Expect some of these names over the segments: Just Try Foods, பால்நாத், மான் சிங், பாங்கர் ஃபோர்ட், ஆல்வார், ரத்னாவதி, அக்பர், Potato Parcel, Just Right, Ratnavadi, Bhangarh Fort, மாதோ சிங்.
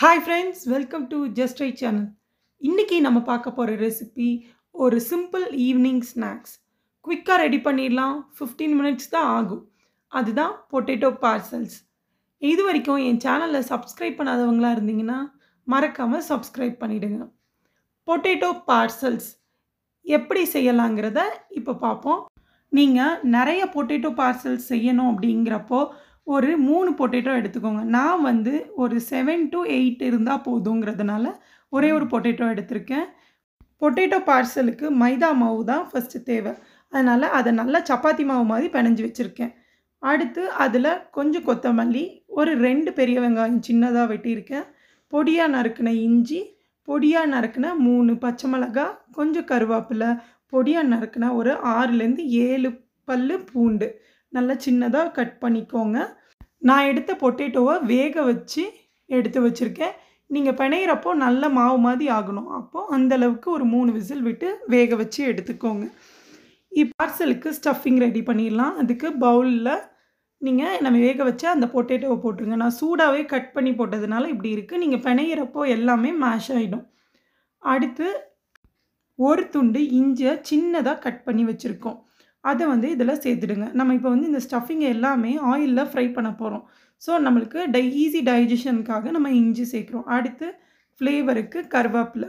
Hi friends welcome to just right channel इनकी नम्म पार्क्क पोरा रेसिपी और सिंपल ईवनिंग स्नैक्स क्विक्का रेडी पन्निरलाम 15 मिनट्स दा आगुम अदुदान पोटैटो पार्सल्स इदु वरैक्कुम एन चैनल सब्सक्राइब पण्णादवंगला इरुंदींगना मरक्काम सब्सक्राइब पण्णिडुंगा। पोटैटो पार्सल्स एप्पडी सेयलांगरदा इप्पो पाप्पोम। नींगा नैरया पोटैटो पार्सल्स सेयणुम अप्पडिंगरप्पो और मूणु पोटेटो एडुत्तुकोंगा। नान वंदु ओरु 7 to 8 इरुंदा पोदुंगरदनाल ओरे ओरु पोटेटो एडुत्तिरुक्केन। पोटेटो पार्सलुक्कु मैदा मावु दान फर्स्ट थेवै, अदनाल अद नल्ला चपाती मावु मादिरि पिनैंजु वेच्चिरुक्केन। अडुत्तु अदुल कोंजम कोत्तमल्ली ओरु 2 पेरिय वेंगायम चिन्नदा वेट्टिरुक्केन, पोडिया नरुक्किन इंजी, पोडिया नरुक्किन 3 पच्चै मिளகாய், कोंजम करुवाप्पिल्लै, पोडिया नरुक्किन ओरु 6 इருந்து 7 पल्लु पूंडु நல்லா சின்னதாக கட் பண்ணிக்கோங்க। நான் எடுத்த பொட்டேட்டோவை வேக வச்சு எடுத்து வச்சுருக்கேன்। நீங்கள் பிணையிறப்போ நல்ல மாவு மாதிரி ஆகணும், அப்போது அந்தளவுக்கு ஒரு 3 விசில் விட்டு வேக வச்சு எடுத்துக்கோங்க। பார்சலுக்கு ஸ்டஃபிங் ரெடி பண்ணிடலாம்। அதுக்கு பவுலில் நீங்கள் நம்ம வேக வச்ச அந்த பொட்டேட்டோவை போட்டுருங்க। நான் சூடாகவே கட் பண்ணி போட்டதுனால இப்படி இருக்குது, நீங்கள் பிணையிறப்போ எல்லாமே மேஷ் ஆகிடும்। அடுத்து ஒரு துண்டு இஞ்சியை சின்னதாக கட் பண்ணி வச்சுருக்கோம், அதை வந்து இதில் சேர்த்துடுங்க। நம்ம இப்போ வந்து இந்த ஸ்டஃபிங் எல்லாமே ஆயிலில் ஃப்ரை பண்ண போகிறோம், ஸோ நம்மளுக்கு ஈஸி டைஜஷனுக்காக நம்ம இஞ்சி சேர்க்குறோம்। அடுத்து ஃப்ளேவருக்கு கருவேப்பிலை,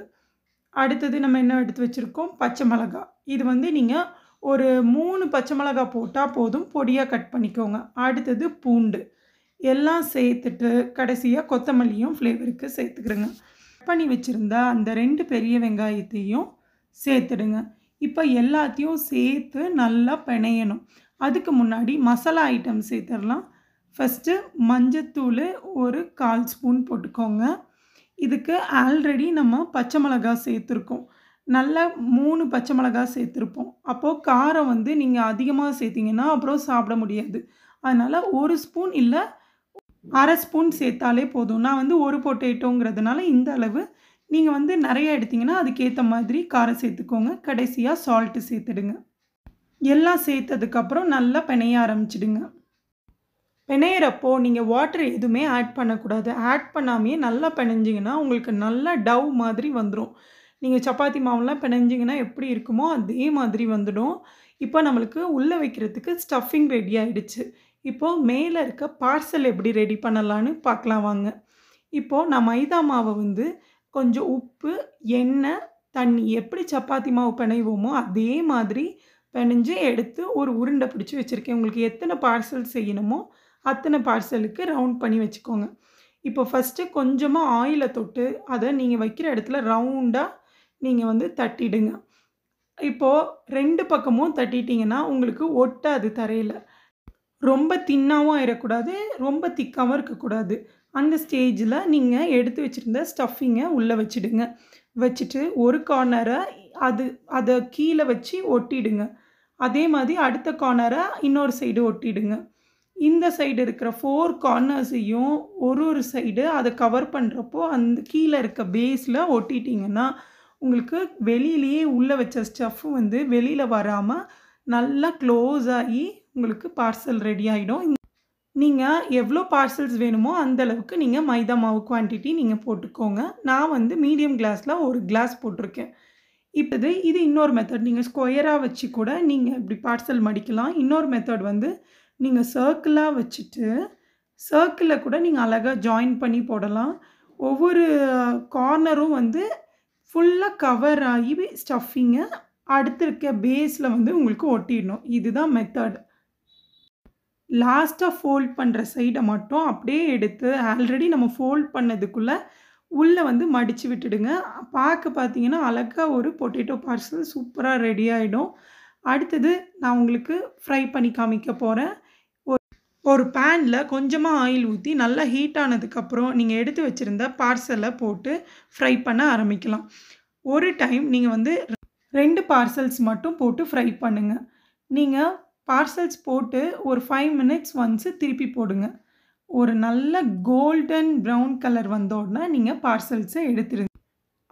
அடுத்தது நம்ம என்ன எடுத்து வச்சுருக்கோம் பச்சை மிளகாய், இது வந்து நீங்கள் ஒரு 3 பச்சை மிளகாய் போட்டால் போதும், பொடியாக கட் பண்ணிக்கோங்க। அடுத்தது பூண்டு எல்லாம் சேர்த்துட்டு கடைசியாக கொத்தமல்லியும் ஃப்ளேவருக்கு சேர்த்துக்கிறோங்க। கட் பண்ணி வச்சுருந்தா அந்த 2 பெரிய வெங்காயத்தையும் சேர்த்துடுங்க। இப்போ எல்லாத்தையும் சேர்த்து நல்லா பிணையணும்। அதுக்கு முன்னாடி மசாலா ஐட்டம் சேர்த்துடலாம்। ஃபஸ்ட்டு மஞ்சத்தூள் ஒரு 1/4 ஸ்பூன் போட்டுக்கோங்க। இதுக்கு ஆல்ரெடி நம்ம பச்சை மிளகாய் சேர்த்துருக்கோம், நல்லா 3 பச்சை மிளகாய் சேர்த்துருப்போம்। அப்போது காரம் வந்து நீங்கள் அதிகமாக சேர்த்திங்கன்னா அப்புறம் சாப்பிட முடியாது, அதனால் 1 ஸ்பூன் இல்லை 1/2 ஸ்பூன் சேர்த்தாலே போதும்। நான் வந்து ஒரு பொட்டேட்டோங்கிறதுனால இந்த அளவு, நீங்கள் வந்து நிறையா எடுத்திங்கன்னா அதுக்கேற்ற மாதிரி காரம் சேர்த்துக்கோங்க। கடைசியாக சால்ட்டு சேர்த்துடுங்க। எல்லாம் சேர்த்ததுக்கப்புறம் நல்லா பிணைய ஆரம்பிச்சிடுங்க। பிணையிறப்போ நீங்கள் வாட்டர் எதுவுமே ஆட் பண்ணக்கூடாது, ஆட் பண்ணாமையே நல்லா பிணைஞ்சிங்கன்னா உங்களுக்கு நல்லா டவ் மாதிரி வந்துடும்। நீங்கள் சப்பாத்தி மாவுலாம் பிணைஞ்சிங்கன்னா எப்படி இருக்குமோ அதே மாதிரி வந்துடும்। இப்போ நம்மளுக்கு உள்ளே வைக்கிறதுக்கு ஸ்டஃபிங் ரெடி ஆகிடுச்சு। இப்போது மேலே இருக்க பார்சல் எப்படி ரெடி பண்ணலான்னு பார்க்கலாம் வாங்க। இப்போது நான் மைதா மாவை வந்து கொஞ்சம் உப்பு எண்ணெய் தண்ணி எப்படி சப்பாத்தி மாவு பிணைவோமோ அதே மாதிரி பிணைஞ்சு எடுத்து ஒரு உருண்டை பிடிச்சி வச்சுருக்கேன்। உங்களுக்கு எத்தனை பார்சல் செய்யணுமோ அத்தனை பார்சலுக்கு ரவுண்ட் பண்ணி வச்சுக்கோங்க। இப்போ ஃபஸ்ட்டு கொஞ்சமாக ஆயிலை தொட்டு அதை நீங்கள் வைக்கிற இடத்துல ரவுண்டாக நீங்கள் வந்து தட்டிடுங்க। இப்போது 2 பக்கமும் தட்டிட்டிங்கன்னா உங்களுக்கு ஒட்டாது தரையில்। ரொம்ப தின்னாகவும் ஆயிடக்கூடாது, ரொம்ப திக்காகவும் இருக்கக்கூடாது। அந்த ஸ்டேஜில் நீங்கள் எடுத்து வச்சுருந்த ஸ்டஃபிங்கை உள்ளே வச்சுடுங்க। வச்சுட்டு ஒரு கார்னரை அதை கீழே வச்சு ஒட்டிடுங்க, அதே மாதிரி அடுத்த கார்னரை இன்னொரு சைடு ஒட்டிடுங்க। இந்த சைடு இருக்கிற 4 கார்னர்ஸையும் ஒரு சைடு அதை கவர் பண்ணுறப்போ அந்த கீழே இருக்க பேஸில் ஒட்டிட்டிங்கன்னா உங்களுக்கு வெளியிலேயே உள்ளே வச்ச ஸ்டஃப் வந்து வெளியில் வராமல் நல்லா க்ளோஸ் ஆகி உங்களுக்கு பார்சல் ரெடி ஆகிடும்। நீங்கள் எவ்வளோ பார்சல்ஸ் வேணுமோ அந்தளவுக்கு நீங்கள் மைதா மாவு குவான்டிட்டி நீங்கள் போட்டுக்கோங்க। நான் வந்து மீடியம் கிளாஸில் ஒரு கிளாஸ் போட்டிருக்கேன்। இப்போ இது இன்னொரு மெத்தட், நீங்கள் ஸ்கொயராக வச்சு கூட நீங்கள் இப்படி பார்சல் மடிக்கலாம்। இன்னொரு மெத்தட் வந்து நீங்கள் சர்க்கிளாக வச்சுட்டு சர்க்கிளில் கூட நீங்கள் அழகாக ஜாயின் பண்ணி போடலாம்। ஒவ்வொரு கார்னரும் வந்து ஃபுல்லாக கவர் ஆகி ஸ்டஃபிங்கை அடுத்திருக்க பேஸில் வந்து உங்களுக்கு ஒட்டிடணும், இதுதான் மெத்தட்। லாஸ்ட்டாக ஃபோல்ட் பண்ணுற சைடை மட்டும் அப்படியே எடுத்து ஆல்ரெடி நம்ம ஃபோல்ட் பண்ணதுக்குள்ளே உள்ளே வந்து மடித்து விட்டுடுங்க। பார்த்திங்கன்னா அழகாக ஒரு பொட்டேட்டோ பார்சல் சூப்பராக ரெடி ஆகிடும்। அடுத்தது நான் உங்களுக்கு ஃப்ரை பண்ணி காமிக்க போகிறேன்। ஒரு பேனில் கொஞ்சமாக ஆயில் ஊற்றி நல்லா ஹீட் ஆனதுக்கப்புறம் நீங்கள் எடுத்து வச்சுருந்த பார்சலை போட்டு ஃப்ரை பண்ண ஆரம்பிக்கலாம்। ஒரு டைம் நீங்கள் வந்து 2 பார்சல்ஸ் மட்டும் போட்டு ஃப்ரை பண்ணுங்கள்। நீங்கள் பார்சல்ஸ் போட்டு ஒரு 5 minutes ஒன்ஸு திருப்பி போடுங்க। ஒரு நல்ல கோல்டன் ப்ரௌன் கலர் வந்த உடனே நீங்கள் பார்சல்ஸை எடுத்துருங்க।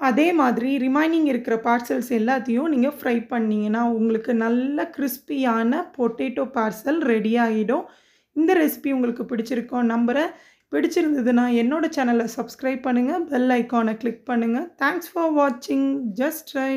அதே மாதிரி ரிமைனிங் இருக்கிற பார்சல்ஸ் எல்லாத்தையும் நீங்கள் ஃப்ரை பண்ணிங்கன்னா உங்களுக்கு நல்ல கிறிஸ்பியான பொட்டேட்டோ பார்சல் ரெடி ஆகிடும்। இந்த ரெசிபி உங்களுக்கு பிடிச்சிருக்கோம் நம்புகிறேன்। பிடிச்சிருந்ததுன்னா என்னோட சேனலை சப்ஸ்கிரைப் பண்ணுங்கள், பெல் ஐக்கானை கிளிக் பண்ணுங்கள். தேங்க்ஸ் ஃபார் வாட்சிங். Just try.